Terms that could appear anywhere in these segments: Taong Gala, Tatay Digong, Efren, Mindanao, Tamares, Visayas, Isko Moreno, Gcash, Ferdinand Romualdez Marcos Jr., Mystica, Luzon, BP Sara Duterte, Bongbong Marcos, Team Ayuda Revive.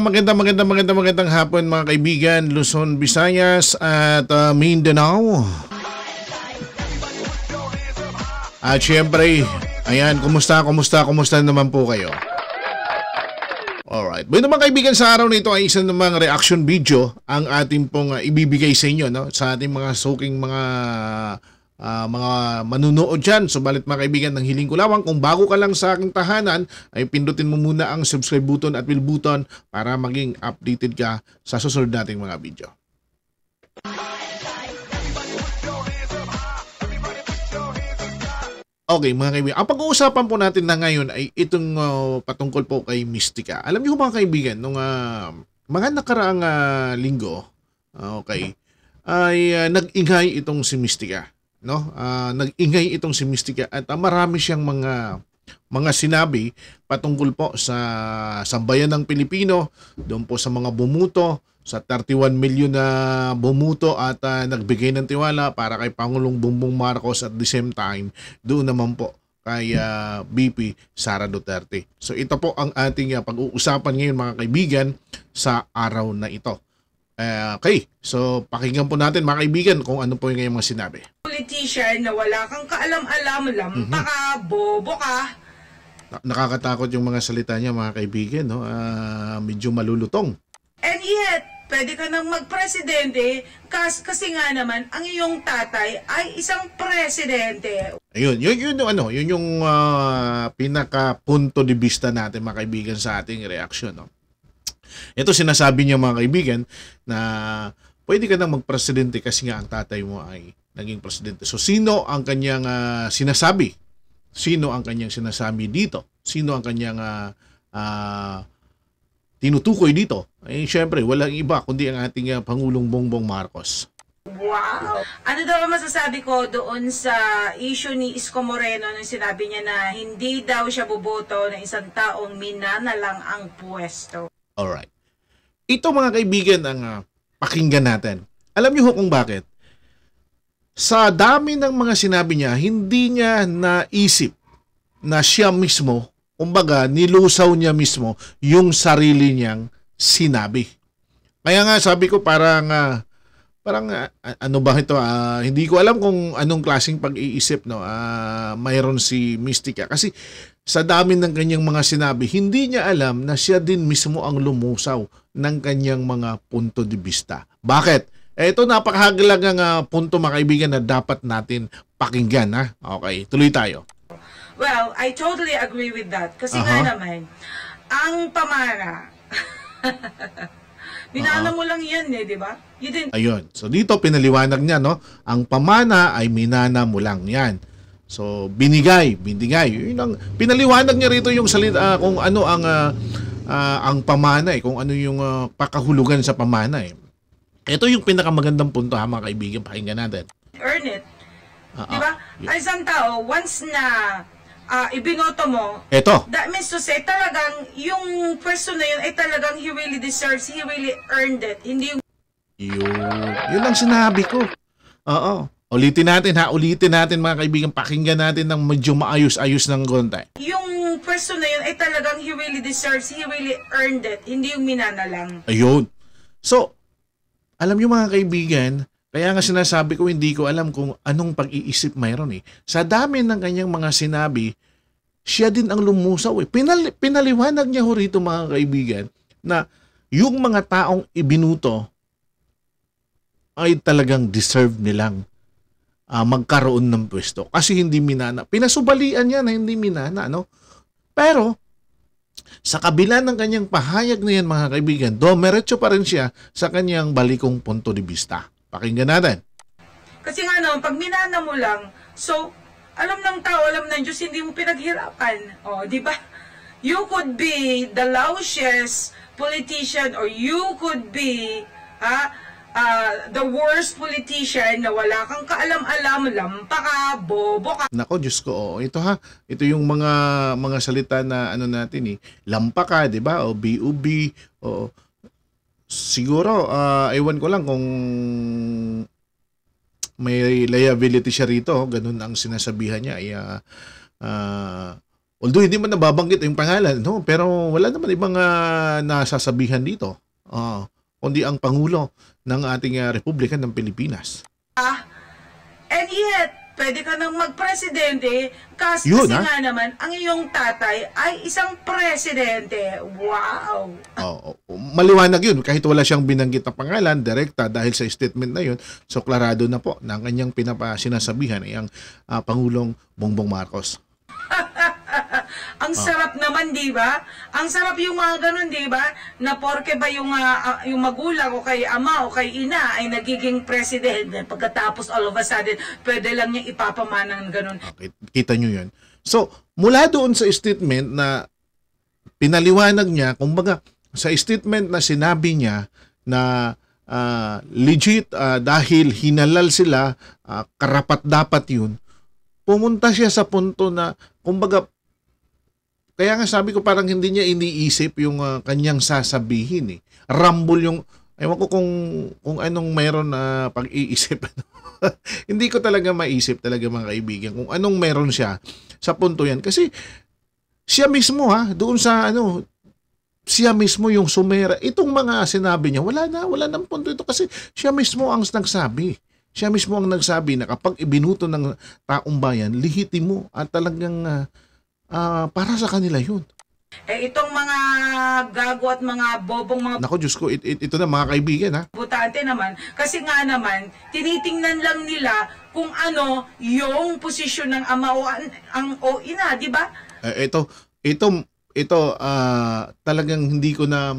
magandang hapon mga kaibigan, Luzon, Visayas at Mindanao. At syempre, ayan, kumusta naman po kayo? Alright, bueno mga kaibigan, sa araw na ito ay isang namang reaction video ang ating pong ibibigay sa inyo, no? Sa ating mga soaking mga manunood dyan. So balit mga kaibigan, ng hiling ko lawang, kung bago ka lang sa aking tahanan ay pindutin mo muna ang subscribe button at bell button para maging updated ka sa susunod nating mga video. Okay mga kaibigan, ang pag-uusapan po natin na ngayon ay itong patungkol po kay Mystica. Alam niyo mga kaibigan, nung mga nakaraang linggo, okay, ay nag-ingay itong si Mystica, no? Nag-ingay itong si Mystica at marami siyang mga sinabi patungkol po sa sambayan ng Pilipino, doon po sa mga bumuto, sa 31 milyon na bumuto at nagbigay ng tiwala para kay Pangulong Bongbong Marcos at the same time doon naman po kay BP Sara Duterte. So ito po ang ating pag-uusapan ngayon mga kaibigan sa araw na ito. Okay, so pakinggan po natin mga kaibigan kung ano po yung ngayong mga sinabi. Politician na wala kang kaalam-alam, baka bobo ka. Nakakatakot yung mga salita niya mga kaibigan, no? Medyo malulutong. And yet, pwede ka nang magpresidente kasi nga naman ang iyong tatay ay isang presidente. Ayun, yun yung pinaka-punto de vista natin mga kaibigan sa ating reaksyon, no? Ito sinasabi niya mga kaibigan na pwede ka nang magpresidente kasi nga ang tatay mo ay naging presidente. So sino ang kanyang sinasabi? Sino ang kanyang sinasabi dito? Sino ang kanyang tinutukoy dito? Eh syempre walang iba kundi ang ating Pangulong Bongbong Marcos. Wow! Ano daw ang masasabi ko doon sa issue ni Isko Moreno nung sinabi niya na hindi daw siya boboto na isang taong minanalang ang puwesto? Alright. Ito mga kaibigan ang pakinggan natin. Alam niyo ho kung bakit? Sa dami ng mga sinabi niya, hindi niya naisip na siya mismo, kumbaga nilusaw niya mismo yung sarili niyang sinabi. Kaya nga sabi ko parang ano ba ito? Hindi ko alam kung anong klaseng pag-iisip, no? Mayroon si Mystica kasi sa dami ng kanyang mga sinabi, hindi niya alam na siya din mismo ang lumusaw ng kanyang mga punto de vista. Bakit? Ito napakahalagang punto mga kaibigan na dapat natin pakinggan, ha? Okay, tuloy tayo. Well, I totally agree with that kasi nga naman ang pamana minana mo lang yan eh, di ba? Ayun. So dito pinaliwanag niya, no? Ang pamana ay minana mo lang yan. So binigay. Yun ang pinaliwanag niya rito yung salita kung ano ang pamana eh, kung ano yung pakahulugan sa pamana eh. Ito yung pinakamagandang punto ha mga kaibigan, pakinggan natin. Earn it. Di ba? Ay isang tao once na ibinoto mo, eto. That means to say, talagang yung person na yun ay talagang he really deserves, he really earned it. Hindi yung... Yun lang sinabi ko. Oo. Ulitin natin ha, mga kaibigan, pakinggan natin ng medyo maayos-ayos ng konti. Yung person na yun ay talagang he really deserves, he really earned it. Hindi yung minana lang. Ayun. So, alam nyo mga kaibigan, kaya nga sinasabi ko, hindi ko alam kung anong pag-iisip mayroon eh. Sa dami ng kanyang mga sinabi, siya din ang lumusaw eh. Pinaliwanag niya ho rito mga kaibigan na yung mga taong ibinuto ay talagang deserve nilang magkaroon ng pwesto. Kasi hindi minana. Pinasubalian niya na hindi minana, no? Pero sa kabila ng kanyang pahayag na yan mga kaibigan, dumiretso pa rin siya sa kanyang balikong punto de vista. Pakinggan natin. Kasi nga no, pag minana mo lang, so alam ng tao, alam ng Diyos, hindi mo pinaghirapan. O, di ba? You could be the lousiest politician or you could be the worst politician na wala kang kaalam-alam, lampa ka, bobo ka. Nako, Diyos ko, oh, ito ha. Ito yung mga salita na ano natin eh. Lampa ka, di ba? O, B.U.B. O, siguro, ewan ko lang kung may liability siya rito, ganun ang sinasabihan niya. Although hindi man nababanggit yung pangalan, no? Pero wala naman ibang nasasabihan dito, kundi ang Pangulo ng ating Republika ng Pilipinas. And yet, pwede ka nang mag-presidente kasi nga naman, ang iyong tatay ay isang presidente. Wow! Maliwanag yun, kahit wala siyang binanggit na pangalan, direkta, dahil sa statement na yun, so klarado na po na ang kanyang pinapasinasabihan ay ang Pangulong Bongbong Marcos. Ang sarap naman, di ba? Ang sarap yung mga ganun, di ba? Na porke ba yung magulang o kay ama o kay ina ay nagiging presidente, pagkatapos all of a sudden, pwede lang niya ipapamanang ganun. Okay, kita nyo yun. So, mula doon sa statement na pinaliwanag niya, kumbaga, sa statement na sinabi niya na legit dahil hinalal sila, karapat-dapat yun, pumunta siya sa punto na, kumbaga, kaya nga sabi ko parang hindi niya iniisip yung kanyang sasabihin eh. Rambol yung, ewan ko kung anong mayroon na pag-iisip. Hindi ko talaga maisip talaga mga kaibigan kung anong meron siya sa punto yan. Kasi siya mismo doon sa ano, siya mismo yung sumera. Itong mga sinabi niya, wala nang punto ito kasi siya mismo ang nagsabi. Siya mismo ang nagsabi na kapag ibinuto ng taong bayan, lihitimo at talagang... para sa kanila yun. Eh, itong mga gago at mga bobong mga... Naku, Diyos ko, ito na mga kaibigan, butante naman. Kasi nga naman, tinitingnan lang nila kung ano yung posisyon ng ama o ina, di ba? Talagang hindi ko na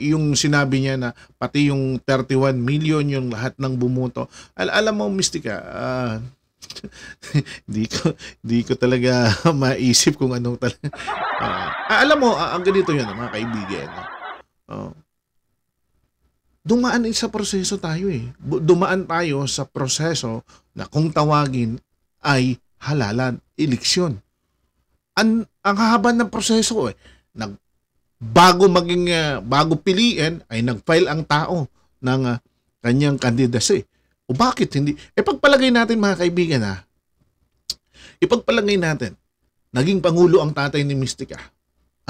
yung sinabi niya na pati yung 31 million, yung lahat ng bumuto. Alam mo, Mystica, di ko talaga maiisip kung anong talaga. Alam mo, ang ganito yun, mga kaibigan. Dumaan sa proseso tayo eh. Dumaan tayo sa proseso na kung tawagin ay halalan, eleksyon. Ang haba ng proseso eh. Bago piliin ay nag-file ang tao ng kanyang kandidacy. O bakit hindi? Pagpalagay natin mga kaibigan ipagpalagay natin, naging Pangulo ang tatay ni Mystica.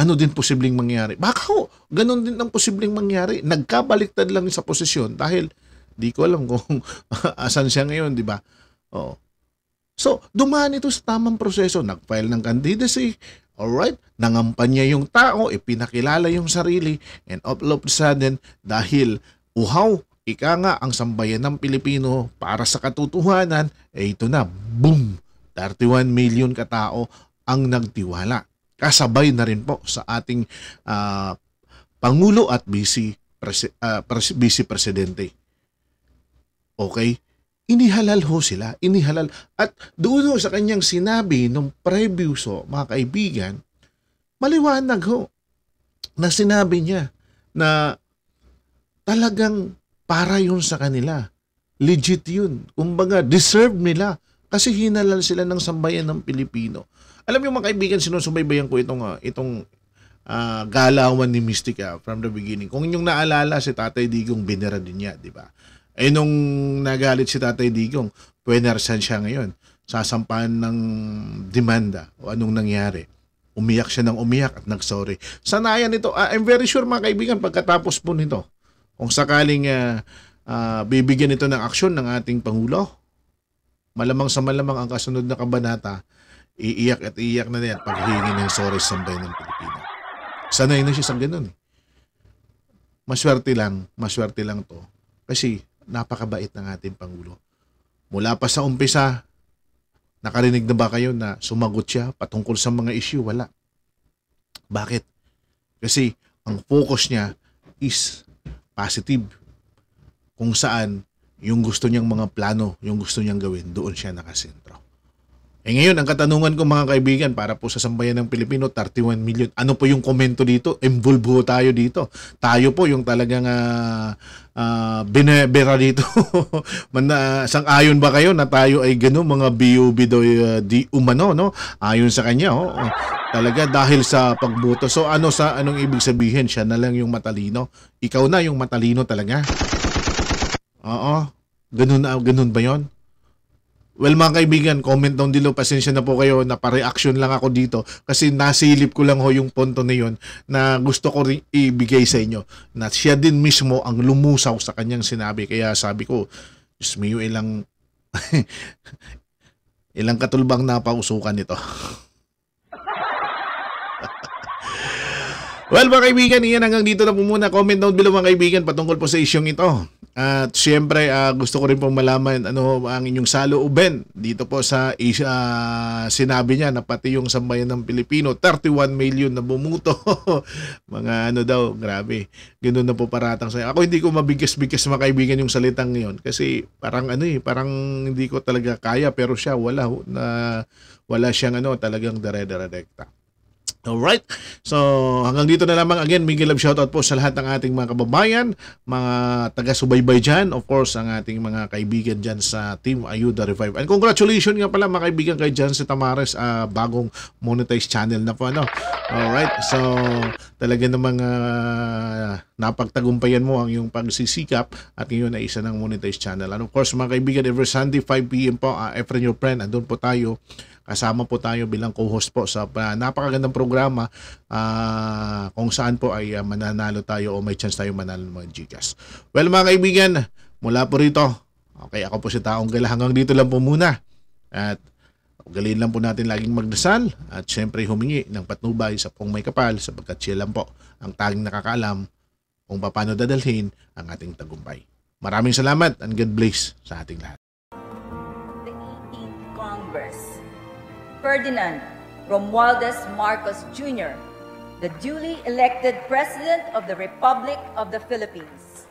Ano din posibleng mangyari? Baka ganun din ang posibleng mangyari. Nagkabaliktad lang sa posisyon dahil di ko alam kung asan siya ngayon, di ba? So, dumaan ito sa tamang proseso. Nag-file ng candidacy, alright? Nangampanya yung tao, ipinakilala yung sarili, and all of a sudden, dahil uhaw, ika nga ang sambayan ng Pilipino para sa katotohanan, ito na, boom! 31 million katao ang nagtiwala. Kasabay na rin po sa ating Pangulo at Vice Presidente. Okay? Inihalal ho sila. Inihalal. At doon sa kanyang sinabi nung previous mga kaibigan, maliwanag ho na sinabi niya na talagang para yun sa kanila. Legit yun. Kumbaga, deserve nila. Kasi hinalal sila ng sambayan ng Pilipino. Alam niyo mga kaibigan, sinusubaybayan ko itong galawan ni Mystica from the beginning. Kung inyong naalala, si Tatay Digong binera din niya, di ba? Eh, nung nagalit si Tatay Digong, puwenersan siya ngayon. Sasampahan ng demanda. O anong nangyari? Umiyak siya ng umiyak at nagsorry. Sanayan ito. I'm very sure mga kaibigan, pagkatapos po nito, kung sakaling bibigyan ito ng aksyon ng ating Pangulo, malamang sa malamang ang kasunod na kabanata, iiyak at iiyak na niya at paghihingi ng sorry sa sambayan ng Pilipino. Sanay na siya sa ganun. Maswerte lang to. Kasi napakabait ng ating Pangulo. Mula pa sa umpisa, nakarinig na ba kayo na sumagot siya patungkol sa mga issue? Wala. Bakit? Kasi ang focus niya is positive, kung saan yung gusto niyang mga plano, yung gusto niyang gawin, doon siya nakasentro. Ngayon, ang katanungan ko mga kaibigan, para po sa sambayan ng Pilipino, 31 million, ano po yung komento dito? Involve po tayo dito. Tayo po yung talagang binebera dito. Sang-ayon ba kayo na tayo ay gano'n, mga BOB di umano, no? Ayon sa kanya, talaga dahil sa pagboto. So anong ibig sabihin? Siya na lang yung matalino. Ikaw na yung matalino talaga. Oo. Ganun ba 'yon? Well, mga kaibigan, comment down below. Pasensya na po kayo, napareaction lang ako dito kasi nasilip ko lang ho yung punto na yun na gusto ko rin ibigay sa inyo, na siya din mismo ang lumusaw sa kanyang sinabi. Kaya sabi ko, Diyos mo, ilang ilang katulbang napausukan nito. Well, mga kaibigan, iyan, hanggang dito na po muna. Comment down below, mga kaibigan, patungkol po sa isyong ito. At syempre, gusto ko rin pong malaman ano ang inyong saloobin dito po sa sinabi niya na pati yung sambayan ng Pilipino, 31 million na bumuto. Mga ano daw, grabe. Ganoon na po paratang sa'yo. Ako hindi ko mabigas-bigas, mga kaibigan, yung salitang yon kasi parang ano eh, parang hindi ko talaga kaya, pero siya wala siyang ano, talagang dire-direkta. Alright, so hanggang dito na lamang. Again, big love shoutout po sa lahat ng ating mga kababayan, mga taga-subaybay dyan, of course, ang ating mga kaibigan dyan sa Team Ayuda Revive. And congratulations nga pala, mga kaibigan, kay dyan sa Tamares, bagong monetized channel na po, ano. Alright, so talaga namang napagtagumpayan mo ang iyong pagsisikap at ngayon ay isa ng monetized channel. And of course, mga kaibigan, every Sunday 5 PM po, Efren Your Friend, andun po tayo. Kasama po tayo bilang co-host po sa napakagandang programa kung saan po ay mananalo tayo o may chance tayo manalo ng mga Gcash. Well, mga kaibigan, mula po rito, okay, ako po si Taong Gala. Hanggang dito lang po muna. At ugaliin lang po natin laging magdasal at syempre humingi ng patnubay sa pong may kapal, sapagkat siya lang po ang tanging nakakaalam kung paano dadalhin ang ating tagumpay. Maraming salamat and God bless sa ating lahat. The 18th Congress. Ferdinand Romualdez Marcos Jr., the duly elected President of the Republic of the Philippines.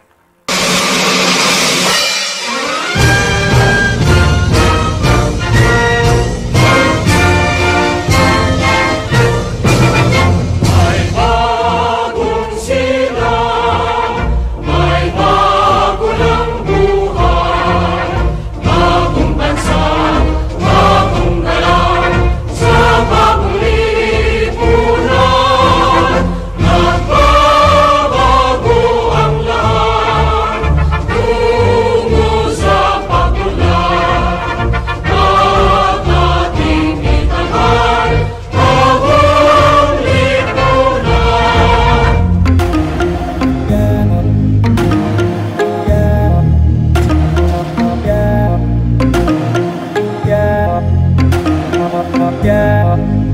Yeah.